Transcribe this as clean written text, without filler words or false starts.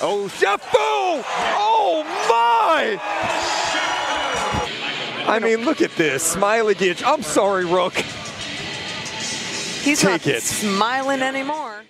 Ochefu! Oh my! I mean, look at this. Smiley Gitch. I'm sorry, Rook. He's not smiling anymore.